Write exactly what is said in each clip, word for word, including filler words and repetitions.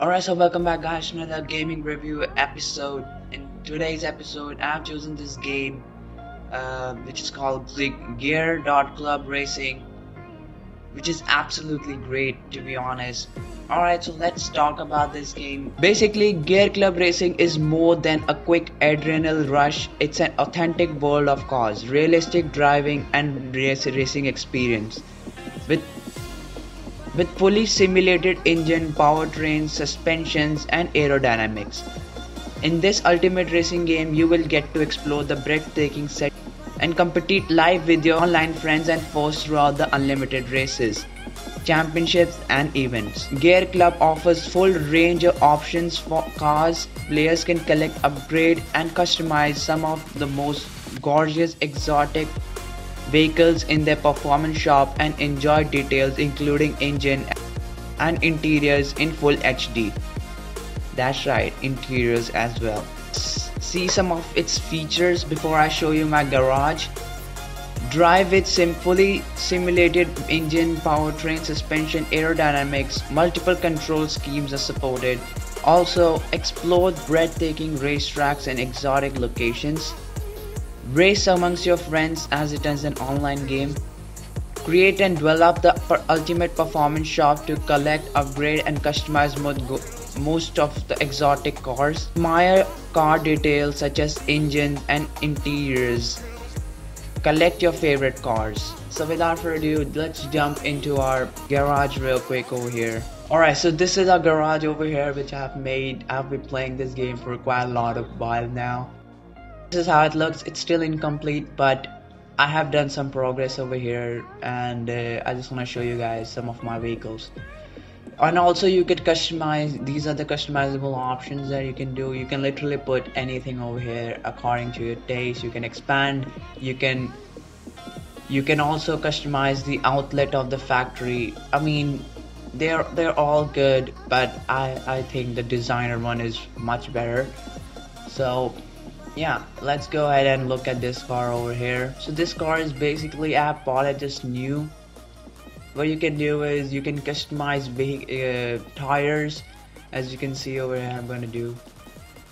Alright, so welcome back guys to another gaming review episode. In today's episode I have chosen this game uh, which is called Gear Club Racing, which is absolutely great, to be honest. Alright, so let's talk about this game. Basically, Gear Club Racing is more than a quick adrenal rush. It's an authentic world of cars, realistic driving and race racing experience with with fully simulated engine, powertrains, suspensions and aerodynamics. In this ultimate racing game, you will get to explore the breathtaking set and compete live with your online friends and foes throughout the unlimited races, championships and events. Gear Club offers full range of options for cars. Players can collect, upgrade and customize some of the most gorgeous exotic vehicles in their performance shop and enjoy details including engine and interiors in full H D. That's right, interiors as well. See some of its features before I show you my garage. Drive with simply simulated engine, powertrain, suspension, aerodynamics. Multiple control schemes are supported. Also, explore breathtaking racetracks and exotic locations. Race amongst your friends as it is an online game. Create and develop the ultimate performance shop to collect, upgrade and customize most of the exotic cars. Admire car details such as engines and interiors. Collect your favorite cars. So without further ado, let's jump into our garage real quick over here. Alright, so this is our garage over here which I've made. I've been playing this game for quite a lot of while now. This is how it looks. It's still incomplete, but I have done some progress over here, and uh, I just want to show you guys some of my vehicles. And also you could customize. These are the customizable options that you can do. You can literally put anything over here according to your taste. You can expand. You can you can also customize the outlet of the factory. I mean, they're they're all good, but I I think the designer one is much better. So yeah, let's go ahead and look at this car over here. So this car is basically, I bought it just new. What you can do is you can customize uh, tires, as you can see over here. I'm gonna do.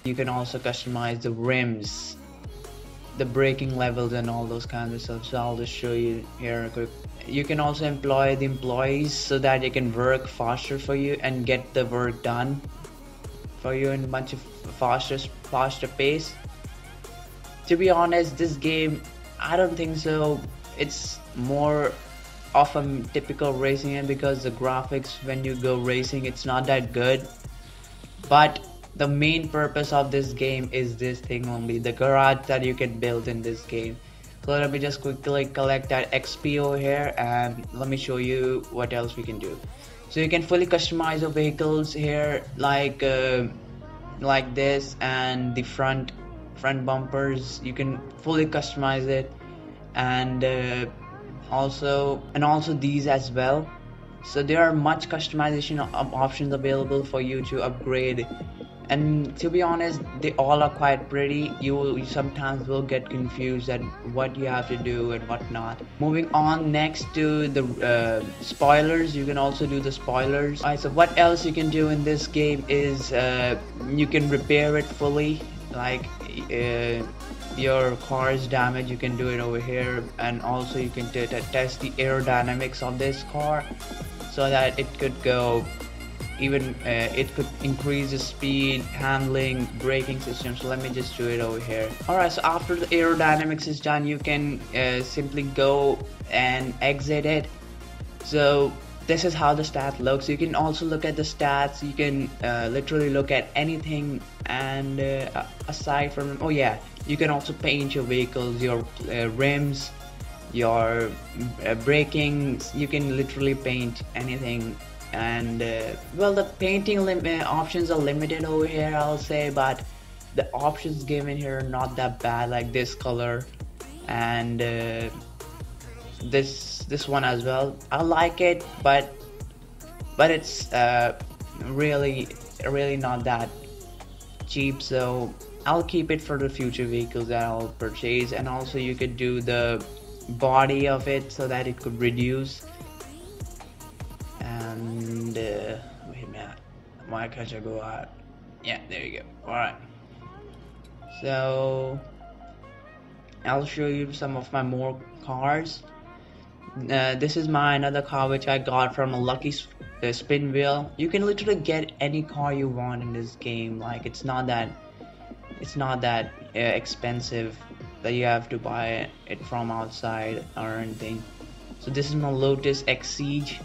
You can also customize the rims, the braking levels, and all those kinds of stuff. So I'll just show you here a quick. You can also employ the employees so that they can work faster for you and get the work done for you in much faster, faster pace. To be honest, this game, I don't think so. It's more of a typical racing game because the graphics when you go racing, it's not that good. But the main purpose of this game is this thing only, the garage that you can build in this game. So let me just quickly collect that X P over here and let me show you what else we can do. So you can fully customize your vehicles here, like uh, like this, and the front front bumpers you can fully customize it, and uh, also and also these as well. So there are much customization op options available for you to upgrade, and to be honest, they all are quite pretty. You, will, you sometimes will get confused at what you have to do and what not. Moving on next to the uh, spoilers. You can also do the spoilers. Alright, so what else you can do in this game is uh, you can repair it fully, like Uh, your car's damage, you can do it over here, and also you can t test the aerodynamics of this car so that it could go even uh, it could increase the speed, handling, braking system. So let me just do it over here. Alright, so after the aerodynamics is done, you can uh, simply go and exit it. So this is how the stat looks. You can also look at the stats. You can uh, literally look at anything, and uh, aside from, oh yeah, you can also paint your vehicles, your uh, rims, your uh, braking. You can literally paint anything, and uh, well, the painting lim uh, options are limited over here, I'll say, but the options given here are not that bad, like this color and uh, this this one as well. I like it, but but it's uh, really really not that cheap, so I'll keep it for the future vehicles that I'll purchase. And also you could do the body of it so that it could reduce, and uh, wait a minute, Why can't I go out? Yeah, there you go. Alright. So I'll show you some of my more cars. Uh, this is my another car which I got from a lucky uh, spin wheel. You can literally get any car you want in this game. Like it's not that it's not that uh, expensive that you have to buy it from outside or anything. So this is my Lotus Exige,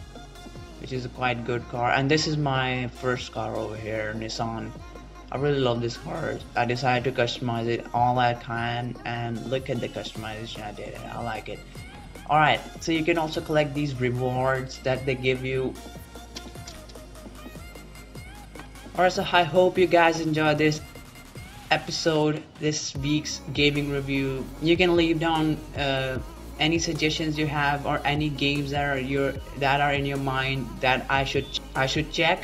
which is a quite good car, and this is my first car over here, Nissan. I really love this car. I decided to customize it all I can, and look at the customization I did. I like it. Alright, so you can also collect these rewards that they give you. Alright, so I hope you guys enjoyed this episode, this week's gaming review. You can leave down uh, any suggestions you have or any games that are your that are in your mind that I should I should check.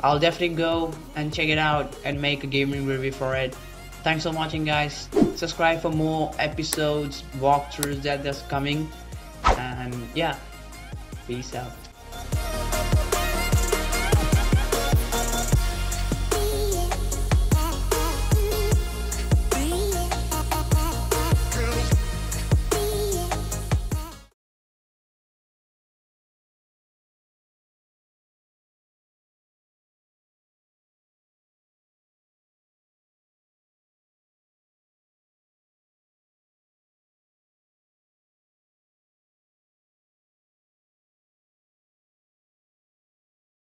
I'll definitely go and check it out and make a gaming review for it. Thanks for watching, guys. Subscribe for more episodes, walkthroughs that that's coming, and yeah, peace out.